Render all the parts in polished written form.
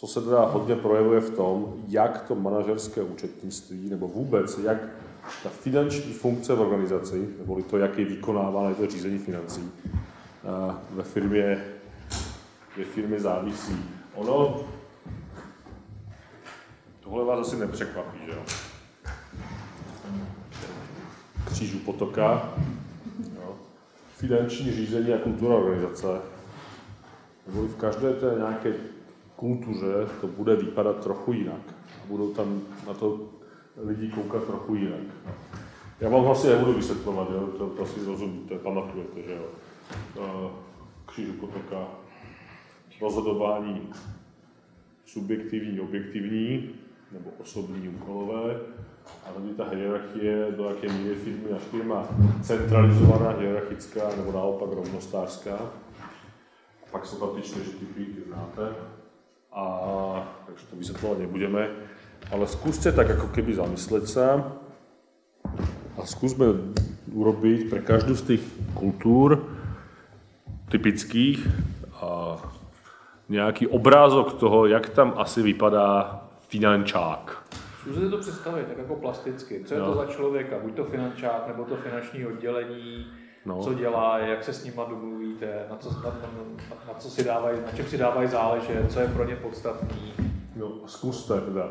co se teda hodně projevuje v tom, jak to manažerské účetnictví, nebo vůbec, jak ta finanční funkce v organizaci, neboli to, jak je vykonáváno to řízení financí, ve firmě závisí. Ono, tohle vás asi nepřekvapí, že jo? Křížů potoka, jo. Finanční řízení a kultura organizace. Neboli v každé té nějaké kultuře to bude vypadat trochu jinak. Budou tam na to lidi koukat trochu jinak. Já vám vlastně nebudu vysvětlovat, jo? To asi rozumíte, pamatujete, že jo? Křížů potoka, rozhodování subjektivní, objektivní, nebo osobní, úkolové. A tady ta hierarchie, do jaké míry firmy a firma centralizovaná, hierarchická, nebo naopak rovnostářská. A pak jsou tam ty čtyři typy, které znáte. A takže to vysvětlovat nebudeme. Ale zkuste tak jako keby zamyslet se a zkusme urobit pro každou z těch kultur typických a nějaký obrázok toho, jak tam asi vypadá finančák. Zkuste si to představit tak jako plasticky. Co je to za člověka? Buď to finančák, nebo to finanční oddělení, co dělá, jak se s nima domluvíte, na čem si dávají záležet, co je pro ně podstatný. No, zkuste teda.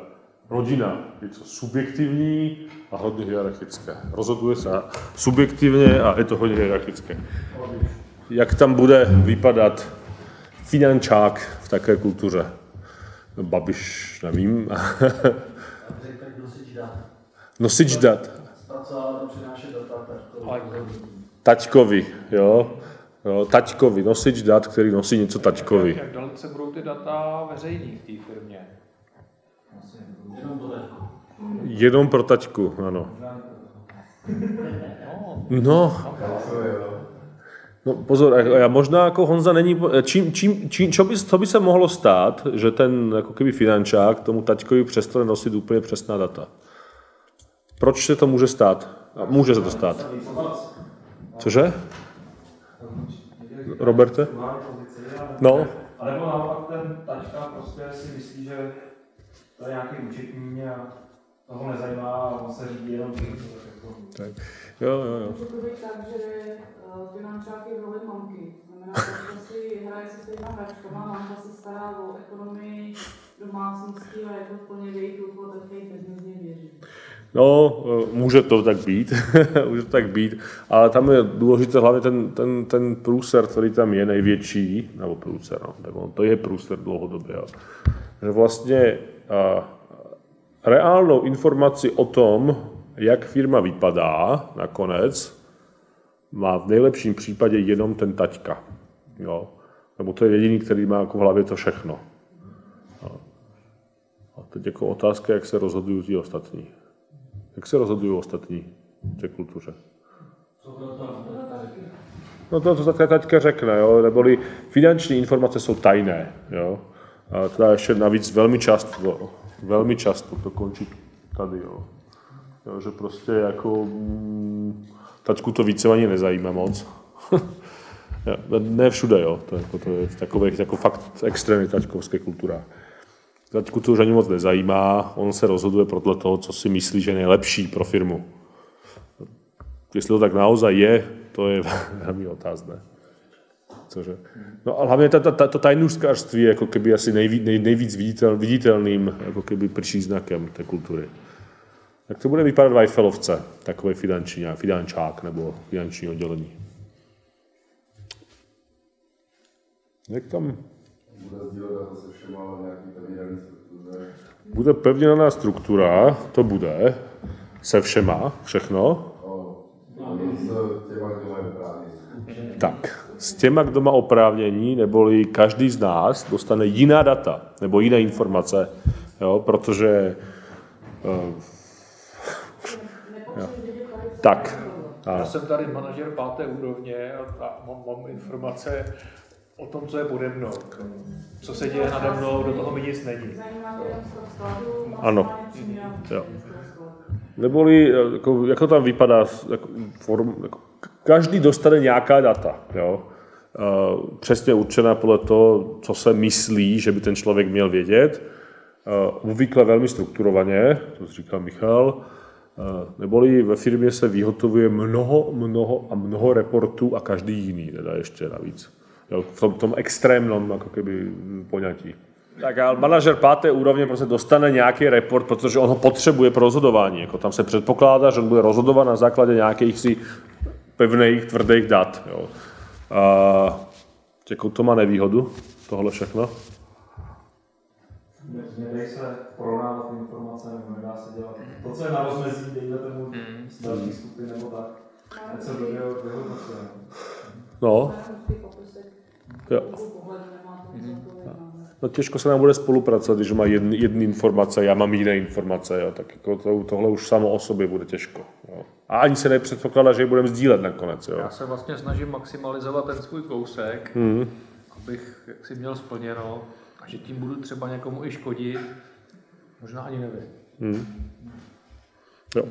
Rodina je to subjektivní a hodně hierarchické. Rozhoduje se subjektivně a je to hodně hierarchické. Jak tam bude vypadat finančák v takové kultuře? Babiš, nevím. Nosič dat. Taťkovi, jo. Taťkovi, nosič dat, který nosí něco taťkovi. Jak dalece budou ty data veřejný v té firmě? Jenom pro taťku, ano. No pozor, já možná jako Honza není, co by se mohlo stát, že ten jako kdyby finančák tomu taťkovi přestane nosit úplně přesná data. Proč se to může stát? Může se to stát. Cože? Roberte? No. Ale nebo naopak ten taťka prostě si myslí, že to je nějaký účetní a toho nezajímá a on se řídí jenom tím. Tak. Jo. Může to být tak, že finančáky v roli mamky. Znamená, že si hraje se stejná hračkama, mamka se stará o ekonomii domácnosti a je to plně její důvod, tak jej bezmizně věří. No, může to tak být, ale tam je důležité hlavně ten průser, který tam je největší, nebo průser, no, to je průser dlouhodobě, že vlastně reálnou informaci o tom, jak firma vypadá nakonec, má v nejlepším případě jenom ten taťka. Jo? Nebo to je jediný, který má jako v hlavě to všechno. Jo? A teď jako otázka, jak se rozhodují ti ostatní. Jak se rozhodují ostatní v té kultuře? No to ta taťka řekne, jo? Neboli finanční informace jsou tajné. Jo? A teda ještě navíc velmi často to končí tady. Jo? Jo, že prostě jako taťku to víceméně nezajímá moc. Ne všude, jo. To je takových jako fakt extrémní taťkovské kultura. Taťku to už ani moc nezajímá, on se rozhoduje podle toho, co si myslí, že je nejlepší pro firmu. Jestli to tak naozaj je, to je velmi otázné. Cože? No a hlavně to tajnůřkářství je jako keby asi nejvíc viditelným jako keby příznakem té kultury. Jak to bude vypadat v Eiffelovce, takový finančák nebo finanční oddělení? Jak tam? Bude pevněná struktura, to bude, se všema, všechno. Tak, s těma, kdo má oprávnění, neboli každý z nás dostane jiná data, nebo jiné informace, jo, protože tak. Já jsem tady manažer páté úrovně a mám informace o tom, co je pode mnou. Co se děje nade mnou, do toho mi nic není. Ano. Jo. Neboli, jako tam vypadá, každý dostane nějaká data. Jo? přesně určená podle toho, co se myslí, že by ten člověk měl vědět, obvykle velmi strukturovaně, to říkal Michal, neboli ve firmě se vyhotovuje mnoho reportů a každý jiný, teda ještě navíc. V tom extrémnom jako keby poňatí. Tak a manažer páté úrovně prostě dostane nějaký report, protože on ho potřebuje pro rozhodování. Jako tam se předpokládá, že on bude rozhodovat na základě nějakých si pevných, tvrdých dat. Jo. A jako to má nevýhodu, tohle všechno? Nedají se porovnávat informace, nebo nedá se dělat. To, co je na rozmezí, dejme tomu z dalších skupin nebo tak, tak se vyhodnocuje. No. Jo. No těžko se nám bude spolupracovat, když má jedné informace, já mám jiné informace, jo. Tak jako tohle už samo o sobě bude těžko. Jo. A ani se nepředpokládá, že je budeme sdílet nakonec. Jo. Já se vlastně snažím maximalizovat ten svůj kousek, abych jaksi měl splněno, a že tím budu třeba někomu i škodit, možná ani nevím. Jo.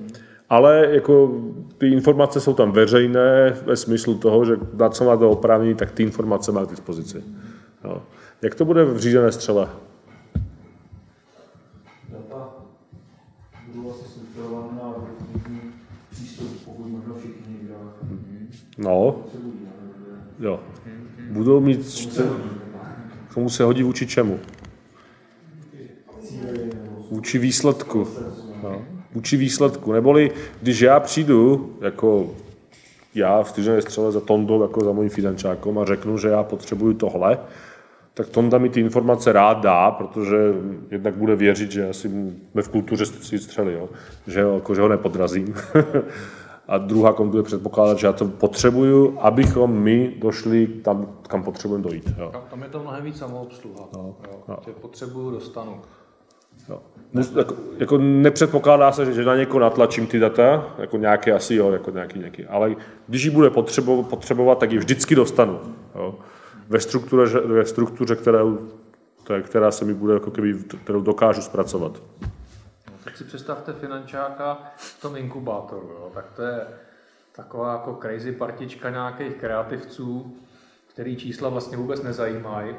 Ale jako ty informace jsou tam veřejné ve smyslu toho, že na co máte oprávnění, tak ty informace má k dispozici. Jo. Jak to bude v řízené střele? Data budou asi strukturované na objektivní přístup, pokud možno všichni dělat. No. Jo. Budou mít... K tomu se hodí vůči čemu? Vůči výsledku. No. Vůči výsledku. Neboli, když já přijdu, jako já v týžené střele za Tondou, jako za mojím finančákom a řeknu, že já potřebuju tohle, tak Tonda mi ty informace rád dá, protože jednak bude věřit, že asi jsme v kultuře střely, jo? Že ho nepodrazím. A druhá kom bude předpokládat, že já to potřebuju, abychom my došli tam, kam potřebujeme dojít. Jo? Tam je to mnohem víc samoobsluha. No. Jo? Že potřebuju, dostanu. Jo. Jako nepředpokládá se, že na někoho natlačím ty data, jako nějaké asi, jo, jako nějaký. Ale když ji bude potřebovat, tak ji vždycky dostanu. Jo? Ve struktuře, která se mi bude, jako keby, kterou dokážu zpracovat. No, tak si představte finančáka v tom inkubátoru. Jo. Tak to je taková jako crazy partička nějakých kreativců, který čísla vlastně vůbec nezajímají,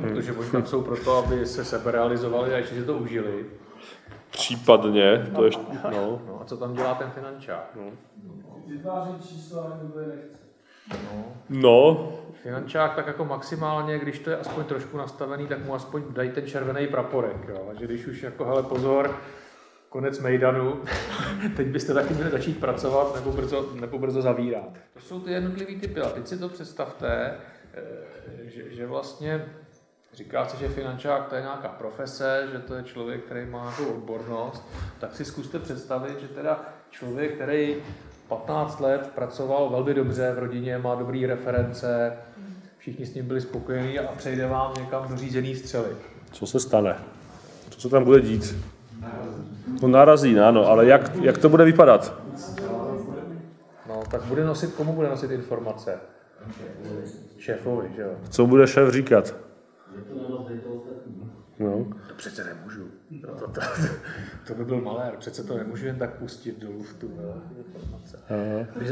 protože oni tam jsou proto, aby se seberealizovali a ještě si to užili. Případně, to ještě... No. A co tam dělá ten finančák? Vytváří čísla, nebo je nechce. No. Finančák tak jako maximálně, když to je aspoň trošku nastavený, tak mu aspoň dají ten červený praporek, jo. Že když už jako, hele pozor, konec mejdanu, teď byste taky měli začít pracovat nebo brzo zavírat. To jsou ty jednotlivý typy, a teď si to představte, že vlastně říká se, že finančák to je nějaká profese, že to je člověk, který má nějakou odbornost, tak si zkuste představit, že teda člověk, který 15 let pracoval velmi dobře v rodině, má dobrý reference, všichni s ním byli spokojení a přejde vám někam do řízený střely. Co se stane? Co se tam bude dít? No narazí, ano, ale jak to bude vypadat? No tak bude nosit, komu bude nosit informace? Šéfovi, že jo? Co bude šéf říkat? No. To přece nemůžu. To by byl malér. Přece to nemůžu jen tak pustit do luftu.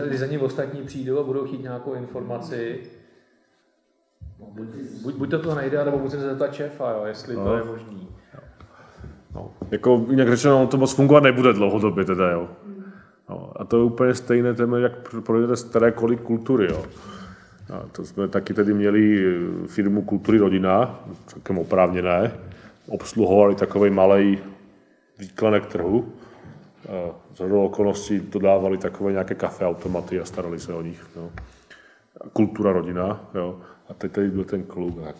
Když za ním ostatní přijdou a budou chtít nějakou informaci, buď to nejde, nebo musím se zeptat šéfa, jo, jestli to je možné. No. Jako jinak řečeno, to moc fungovat nebude dlouhodobě teda, jo. No. A to je úplně stejné téma, jak projdete z kterékoliv kultury, jo. A to jsme taky tedy měli firmu Kultury Rodina, celkem oprávněné, obsluhovali takovej malej výklenek trhu. Zhodou okolností dodávali takové nějaké kafeautomaty a starali se o nich. Jo. Kultura Rodina, jo. A teď tady byl ten kluk a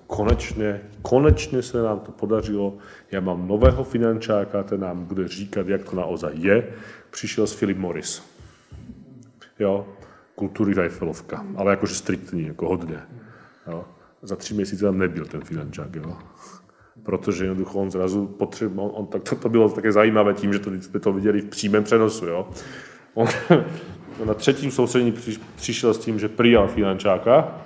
konečně se nám to podařilo. Já mám nového finančáka, ten nám bude říkat, jak to naozaj je. Přišel s Philip Morris. Jo. Kultury Rajfelovka, ale jakože striktní, jako hodně. Jo. Za 3 měsíce tam nebyl ten finančák, jo. Protože jednoducho on zrazu potřeboval, to bylo také zajímavé tím, že jsme to viděli v přímém přenosu, jo. On na 3. soustředění přišel s tím, že přijal finančáka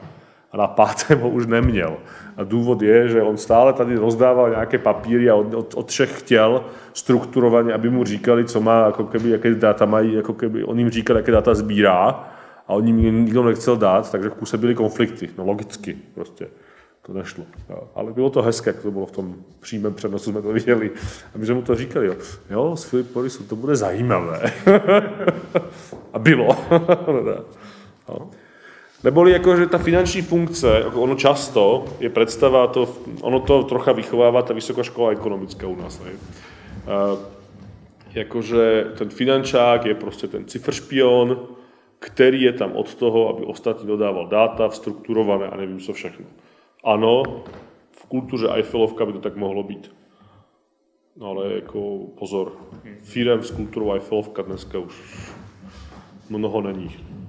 a na 5. ho už neměl. A důvod je, že on stále tady rozdával nějaké papíry a od všech chtěl strukturovaně, aby mu říkali, co má, jako keby, jaké data mají, jako keby, on jim říkal, jaké data sbírá. a oni mi nikdo nechcel dát, takže v kuse byly konflikty, no logicky prostě. To nešlo. Jo. Ale bylo to hezké, jak to bylo v tom přímém přenosu, jsme to viděli. A my jsme mu to říkali, jo s Philip Morrisem to bude zajímavé. A bylo. No. Neboli jako, že ta finanční funkce, jako ono často je představa, to, ono to trocha vychovává ta vysoká škola ekonomická u nás. Jakože ten finančák je prostě ten cifršpion, který je tam od toho, aby ostatní dodával data, strukturované a nevím co všechno. Ano, v kultuře Eiffelovka by to tak mohlo být. No ale jako pozor, firem s kulturou Eiffelovka dneska už mnoho není.